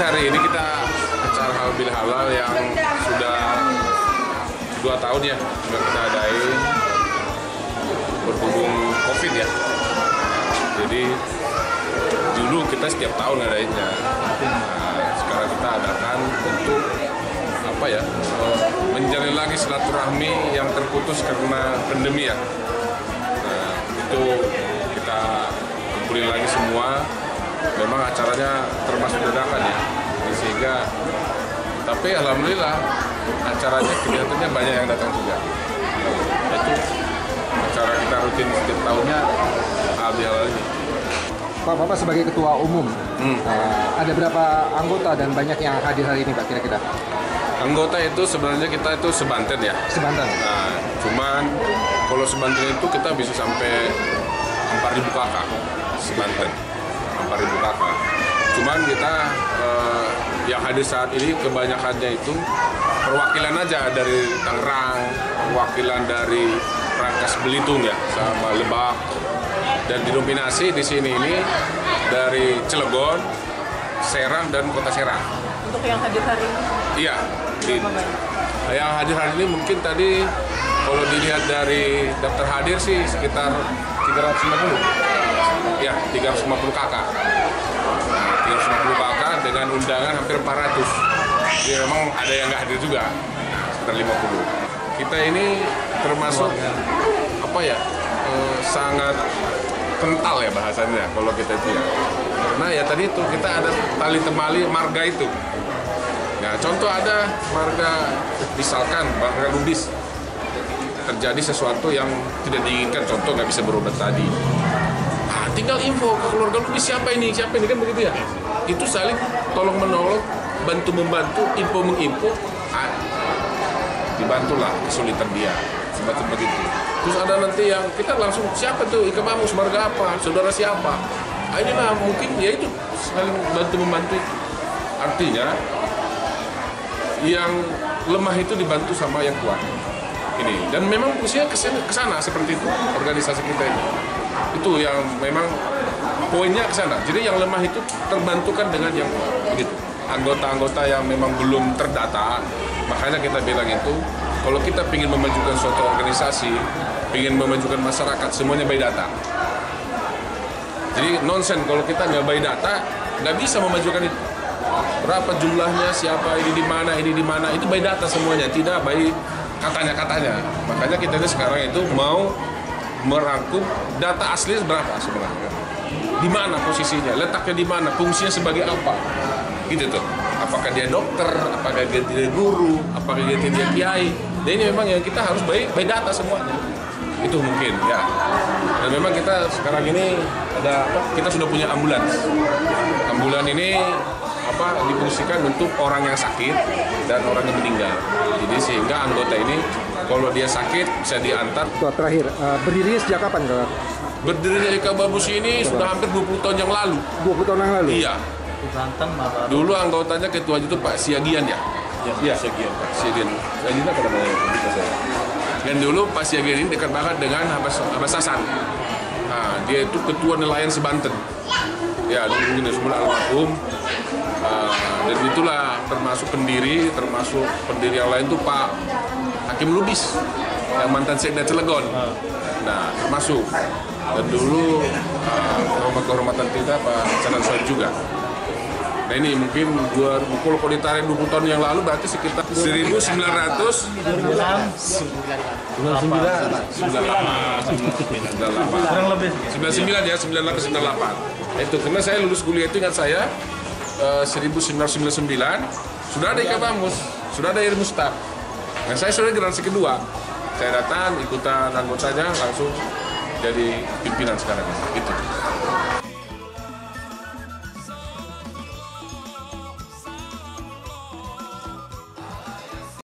hari ini kita acara halal bil halal yang sudah 2 tahun ya sudah kita adain berhubung Covid ya. Jadi dulu kita setiap tahun adainnya. Nah, sekarang kita adakan untuk apa ya? Menjalin lagi silaturahmi yang terputus karena pandemi ya. Nah, itu kita kumpulin lagi semua. Memang acaranya termasuk dadakan ya, sehingga tapi alhamdulillah acaranya kelihatannya banyak yang datang juga. Itu acara kita rutin setiap tahunnya halal ini. Pak, Bapak sebagai ketua umum, ada berapa anggota dan banyak yang hadir hari ini Pak kira-kira? Anggota itu sebenarnya kita itu sebanten ya. Sebanten. Nah, cuman kalau sebanten itu kita bisa sampai 4.000 kakak sebanten. 4.000 kakak. Cuman kita yang hadir saat ini kebanyakannya itu perwakilan aja dari Tangerang, perwakilan dari Rangkas Belitung ya, sama Lebak. Dan didominasi di sini ini dari Cilegon, Serang dan Kota Serang. Untuk yang hadir hari ini? Iya. Yang hadir hari ini mungkin tadi kalau dilihat dari daftar hadir sih sekitar 350. Ya, 350 kakak. Nah, 350 kakak dengan undangan hampir 400. Jadi memang ada yang nggak hadir juga, sekitar 50. Kita ini termasuk apa ya, sangat kental ya bahasanya kalau kita itu ya. Karena ya tadi itu kita ada tali temali marga itu. Nah, contoh ada marga misalkan marga Lubis. Terjadi sesuatu yang tidak diinginkan, contoh nggak bisa berobat tadi. Tinggal info ke keluarga Lubis, siapa ini kan begitu ya. Itu saling tolong menolong, bantu membantu, info menginfo, dibantulah kesulitan dia seperti itu. Terus ada nanti yang kita langsung siapa tuh, Ikbamus, marga apa, saudara siapa. Ini mah mungkin ya itu saling bantu membantu. Artinya yang lemah itu dibantu sama yang kuat. Ini dan memang usia kesana seperti itu organisasi kita ini. Itu yang memang poinnya ke sana. Jadi yang lemah itu terbantukan dengan yang begitu. Anggota-anggota yang memang belum terdata, makanya kita bilang itu kalau kita ingin memajukan suatu organisasi, ingin memajukan masyarakat, semuanya by data. Jadi nonsen kalau kita nggak by data, nggak bisa memajukan itu. Berapa jumlahnya, siapa, ini di mana, itu by data semuanya, tidak by katanya. Makanya kita ini sekarang itu mau merangkum data asli berapa sebenarnya, di mana posisinya, letaknya di mana, fungsinya sebagai apa, gitu tuh. Apakah dia dokter, apakah dia guru, apakah dia kiai. Dan ini memang yang kita harus by data semuanya. Itu mungkin ya. Dan memang kita sekarang ini kita sudah punya ambulans. Ambulans ini difungsikan untuk orang yang sakit dan orang yang meninggal. Jadi sehingga anggota ini kalau dia sakit bisa diantar. Terakhir, berdirinya sejak kapan, Kak? Berdirinya Ikbamus ini sudah hampir 20 tahun yang lalu. 20 tahun yang lalu? Iya. Di Banten, malah. Dulu anggotanya ketuanya itu Pak Siagian ya? Iya, Siagian. Pak Siagian. Siagian apa namanya? Dan dulu Pak Siagian ini dekat banget dengan Abbas Hasan. Nah, dia itu ketua nelayan sebanten. Ya, mungkin sebelum almarhum. Dan itulah termasuk pendiri yang lain tuh Pak Hakim Lubis yang mantan sekda Cilegon. Nah, termasuk dan dulu kehormatan kita Pak Saran Saleh juga. Nah, ini mungkin kalau ditarik 20 tahun yang lalu berarti sekitar 1998. Itu karena saya lulus kuliah itu ingat saya 1999 sudah ada Ikbamus, sudah ada Irmustah. Nah, saya sudah generasi kedua. Saya datang ikutan anggotanya langsung jadi pimpinan sekarang. Gitu.